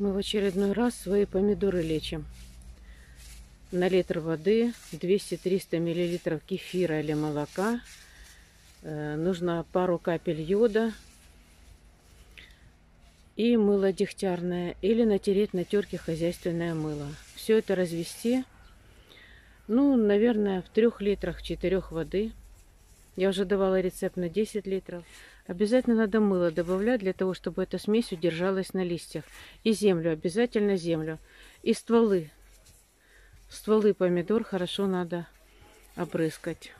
Мы в очередной раз свои помидоры лечим. На литр воды 200-300 мл кефира или молока. Нужно пару капель йода и мыло дегтярное, или натереть на терке хозяйственное мыло. Все это развести, ну, наверное, в 3 литрах, 4 воды. Я уже давала рецепт на 10 литров. Обязательно надо мыло добавлять, для того, чтобы эта смесь удержалась на листьях. И землю, обязательно землю. И стволы. Стволы помидор хорошо надо опрыскать.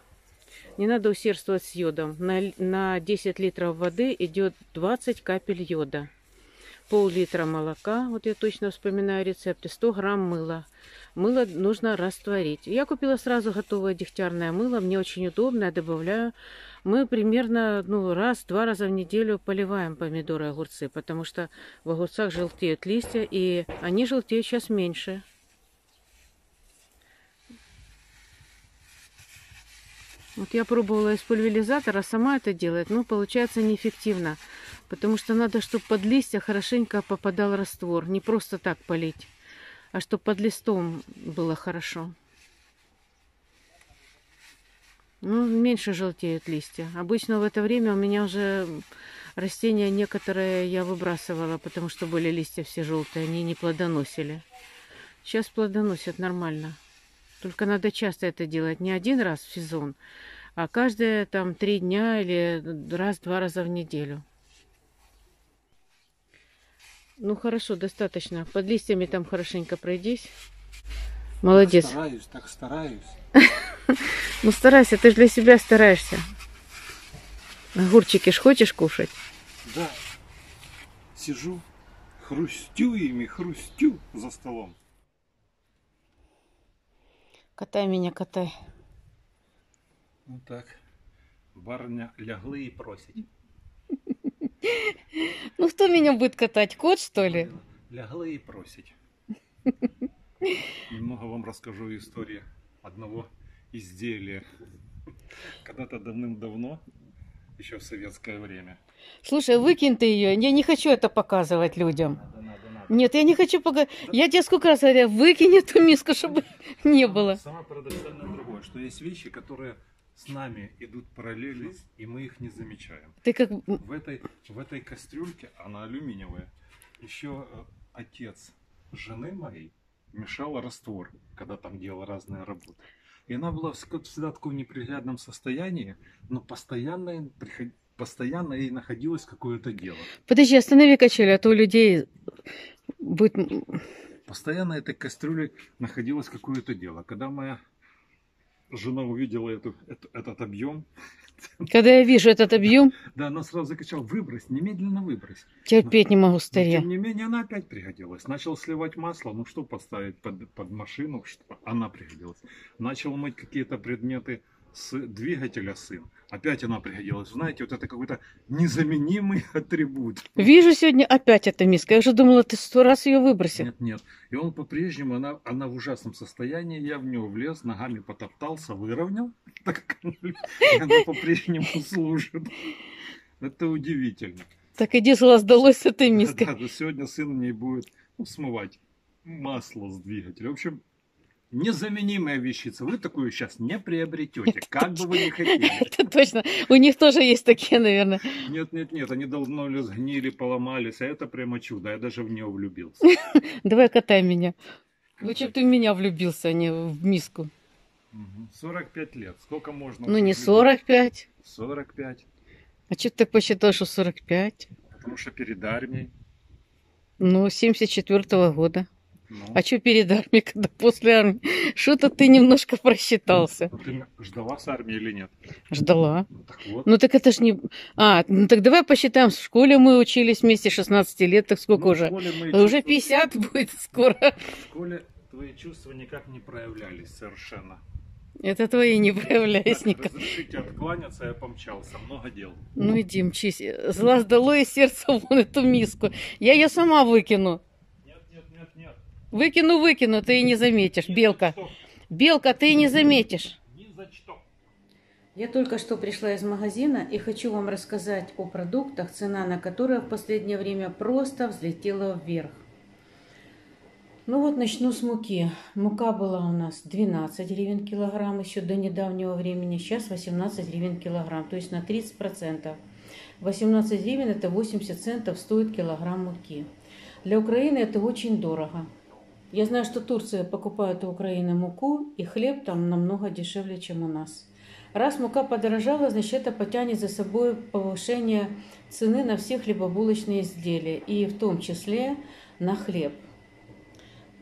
Не надо усердствовать с йодом. На 10 литров воды идет 20 капель йода. Пол-литра молока, вот я точно вспоминаю рецепты, 100 грамм мыла. Мыло нужно растворить. Я купила сразу готовое дегтярное мыло, мне очень удобно, я добавляю. Мы примерно раз-два раза в неделю поливаем помидоры и огурцы, потому что в огурцах желтеют листья, и они желтеют сейчас меньше. Вот я пробовала из пульверизатора, сама это делает, но получается неэффективно. Потому что надо, чтобы под листья хорошенько попадал раствор. Не просто так полить, а чтобы под листом было хорошо. Ну, меньше желтеют листья. Обычно в это время у меня уже растения некоторые я выбрасывала, потому что были листья все желтые, они не плодоносили. Сейчас плодоносят нормально. Только надо часто это делать, не один раз в сезон, а каждые 3 дня или раз-два раза в неделю. Ну хорошо, достаточно. Под листьями там хорошенько пройдись. Молодец. Так стараюсь. Ну старайся, ты же для себя стараешься. Огурчики ж хочешь кушать? Да. Сижу, хрустю ими за столом. Катай меня, катай. Ну так, барня лягли и просят. Ну кто меня будет катать, кот что ли? Лягли и просят. Немного вам расскажу историю одного изделия. Когда-то давным-давно, еще в советское время. Слушай, выкинь ты ее, я не хочу это показывать людям. Нет, я не хочу показать. Я тебе сколько раз говорю, выкинь эту миску, чтобы не было. Самое парадоксальное другое, что есть вещи, которые с нами идут параллельно, и мы их не замечаем. Ты как... в этой кастрюльке, она алюминиевая, еще отец жены моей мешал раствор, когда там делал разные работы. И она была всегда в таком неприглядном состоянии, но постоянно ей находилось какое-то дело. Подожди, останови качелю, а то у людей... Постоянно этой кастрюле находилось какое-то дело. Когда моя жена увидела этот объем, когда я вижу этот объем, да, она сразу закричала: выбрось, немедленно выбрось. Терпеть не могу, старе. Тем не менее, она опять пригодилась. Начал сливать масло, ну что поставить под машину, что она пригодилась. Начал мыть какие-то предметы с двигателя сын. Опять она пригодилась. Знаете, вот это какой-то незаменимый атрибут. Вижу сегодня опять эта миска. Я уже думала, ты 100 раз ее выбросил. Нет, нет. И он по-прежнему, она в ужасном состоянии. Я в нее влез, ногами потоптался, выровнял. Так как она по-прежнему служит. Это удивительно. Так иди же сдалось с этой миской. Да, сегодня сын в ней будет смывать масло с двигателя. В общем, незаменимая вещица. Вы такую сейчас не приобретете, как бы вы ни хотели. Это точно. У них тоже есть такие, наверное. Нет, нет, нет. Они давно сгнили, поломались. А это прямо чудо. Я даже в нее влюбился. Давай катай меня. Лучше бы ты в меня влюбился, а не в миску. 45 лет. Сколько можно? Ну не 45. 45. А что ты так посчитал, что 45? Потому что перед армией. Ну, 74-го года. Ну. А что перед армией, когда после армии? Что-то ты немножко просчитался. Ты ждала с армии или нет? Ждала. Ну так, вот. Ну, так это ж не... А, ну так давай посчитаем. В школе мы учились вместе 16 лет. Так сколько уже? Уже 50 будет скоро. В школе твои чувства никак не проявлялись совершенно. Это твои не проявлялись никак. Разрешите откланяться, я помчался. Много дел. Ну иди, мчись. Зла сдалось из сердца вон эту миску. Я ее сама выкину. Выкину, ты и не заметишь, белка. Белка, ты и не заметишь. Я только что пришла из магазина и хочу вам рассказать о продуктах, цена на которые в последнее время просто взлетела вверх. Ну вот начну с муки. Мука была у нас 12 гривен килограмм еще до недавнего времени. Сейчас 18 гривен килограмм, то есть на 30%. 18 гривен это 80 центов стоит килограмм муки. Для Украины это очень дорого. Я знаю, что Турция покупает у Украины муку, и хлеб там намного дешевле, чем у нас. Раз мука подорожала, значит это потянет за собой повышение цены на все хлебобулочные изделия, и в том числе на хлеб.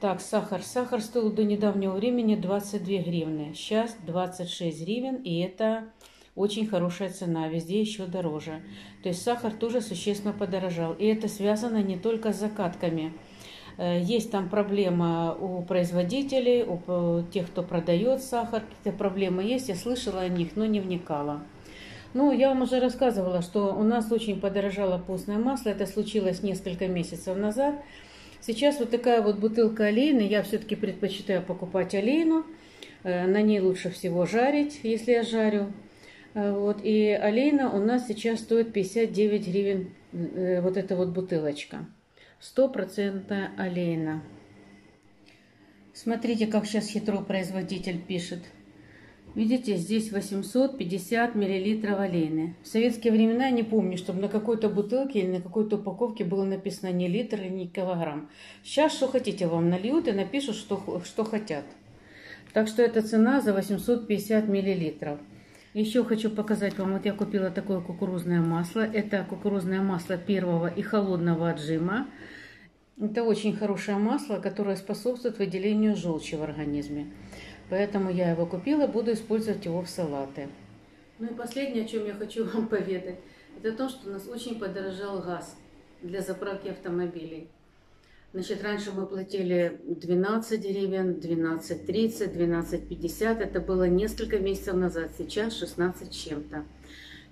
Так, сахар. Сахар стоил до недавнего времени 22 гривны. Сейчас 26 гривен, и это очень хорошая цена. Везде еще дороже. То есть сахар тоже существенно подорожал. И это связано не только с закатками. Есть там проблема у производителей, у тех, кто продает сахар. Какие-то проблемы есть, я слышала о них, но не вникала. Ну, я вам уже рассказывала, что у нас очень подорожало постное масло. Это случилось несколько месяцев назад. Сейчас вот такая вот бутылка олейны, я все-таки предпочитаю покупать олейну, на ней лучше всего жарить, если я жарю. Вот, и олейна у нас сейчас стоит 59 гривен, вот эта вот бутылочка, 100% олейна. Смотрите, как сейчас хитро производитель пишет. Видите, здесь 850 мл олейны. В советские времена я не помню, чтобы на какой-то бутылке или на какой-то упаковке было написано не литр или не килограмм. Сейчас что хотите вам нальют и напишут, что хотят. Так что это цена за 850 мл. Еще хочу показать вам, вот я купила такое кукурузное масло. Это кукурузное масло первого и холодного отжима. Это очень хорошее масло, которое способствует выделению желчи в организме. Поэтому я его купила, буду использовать его в салаты. Ну и последнее, о чем я хочу вам поведать, это то, что у нас очень подорожал газ для заправки автомобилей. Значит, раньше мы платили 12 гривен, 12.30, 12.50. Это было несколько месяцев назад, сейчас 16 чем-то.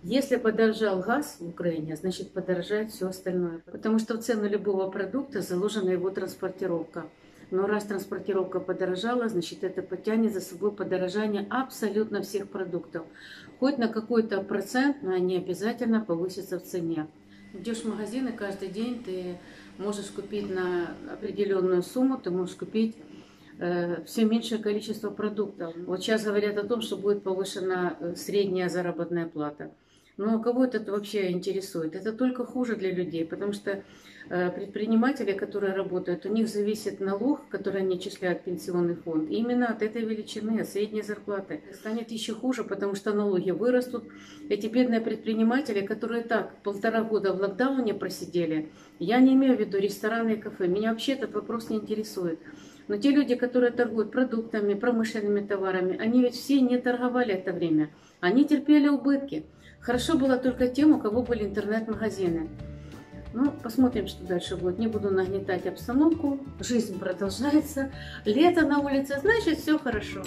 Если подорожал газ в Украине, значит подорожает все остальное. Потому что в цену любого продукта заложена его транспортировка. Но раз транспортировка подорожала, значит это потянет за собой подорожание абсолютно всех продуктов. Хоть на какой-то процент, но они обязательно повысятся в цене. Идешь в магазин и каждый день ты можешь купить на определенную сумму, ты можешь купить все меньшее количество продуктов. Вот сейчас говорят о том, что будет повышена средняя заработная плата. Но кого это вообще интересует? Это только хуже для людей, потому что предприниматели, которые работают, у них зависит налог, который они отчисляют в пенсионный фонд, именно от этой величины, от средней зарплаты. Станет еще хуже, потому что налоги вырастут. Эти бедные предприниматели, которые так полтора года в локдауне просидели, я не имею в виду рестораны и кафе, меня вообще этот вопрос не интересует. Но те люди, которые торгуют продуктами, промышленными товарами, они ведь все не торговали это время, они терпели убытки. Хорошо было только тем, у кого были интернет-магазины. Ну, посмотрим, что дальше будет. Не буду нагнетать обстановку. Жизнь продолжается. Лето на улице, значит, все хорошо.